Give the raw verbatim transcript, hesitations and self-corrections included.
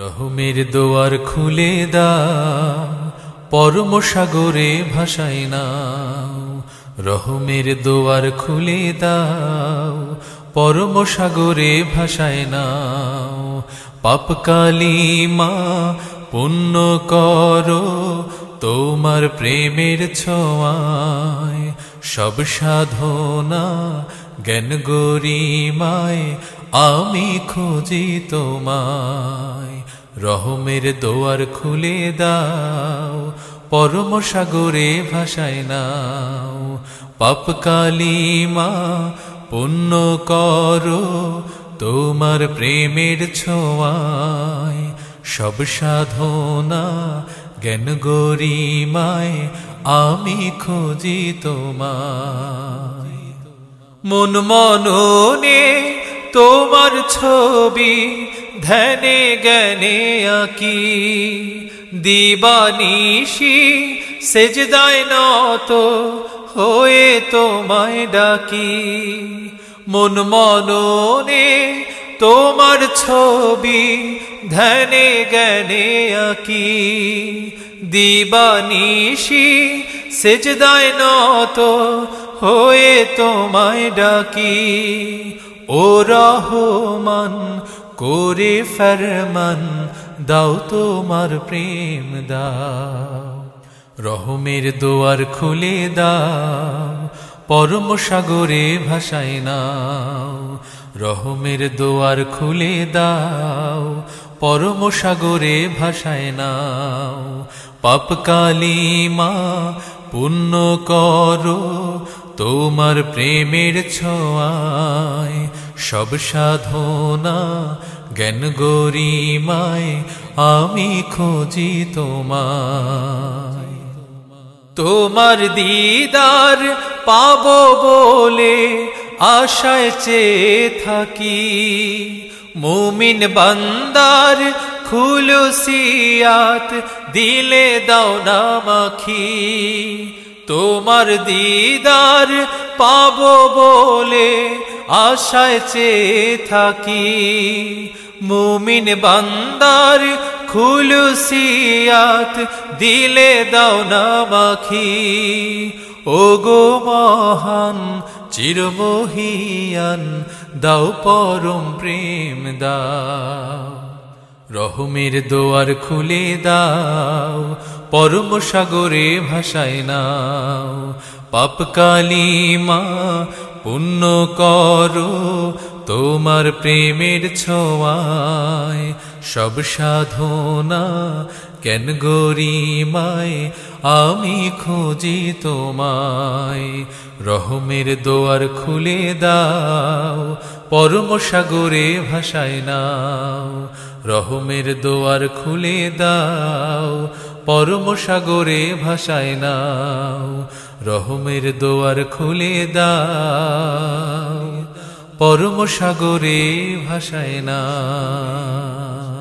রহমের দোয়ার খুলে দাও, পরম সাগরে ভাসায় নাও। রহমের দোয়ার খুলে দাও, পরম সাগরে ভাসায় নাও। পাপ কালিমা পুণ্য করো তোমার প্রেমের ছোঁয়ায়। সব সাধনা জ্ঞান গরিমায় আমি খুঁজি তোমায়। রহমের দোয়ার খুলে দাও, পরম সাগরে ভাসায় নাও। পাপ কালিমা পুণ্য করো তোমার প্রেমের ছোঁয়ায়। সব সাধনা জ্ঞান গরিমায় আমি খুঁজি তোমায়। মন মননে তোমার ছবি ধ্যানে জ্ঞানে আঁকি। দিবানিশি সেজদায় নত হয়ে তোমায় ডাকি। মন মননে তোমার ছবি ধ্যানে জ্ঞানে আঁকি। দিবানিশি সেজদায় নত হয়ে তোমায় ডাকি। ও রহমান করে ফরমান দাও তোমার প্রেম দাও। রহমের দোয়ার খুলে দাও, পরম সাগরে ভাসায় নাও। রহমের দোয়ার খুলে দাও, পরম সাগরে ভাসায় নাও। পাপ কালিমা পুণ্য করো তোমার প্রেমের ছোঁয়ায়। সব সাধনা জ্ঞান গরিমায় আমি খুঁজি তোমায়। তোমার দিদার পাবো বলে আশায় চেয়ে থাকি। মুমিন বান্দার খুলুসিয়াত দিলে দাও না মাখি। তোমার দিদার পাবো বলে আশায় চেয়ে থাকি। মুমিন বান্দার খুলুসিয়াত দিলে দাও না মাখি। ও গো মহান চিরমহিয়ান দাও পরম প্রেম দাও। রহমের দোয়ার খুলে দাও, পরম সাগরে ভাসায় নাও। পাপ কালিমা পুণ্য করো তোমার প্রেমের ছোঁয়ায়। সব সাধনা জ্ঞান গরিমায় আমি খুঁজি তোমায়। রহমের দোয়ার খুলে দাও, পরম সাগরে ভাসায় নাও। রহমের দোয়ার খুলে দাও, পরম সাগরে ভাসায় নাও। রহমের দোয়ার খুলে দাও, পরম সাগরে ভাসায় নাও।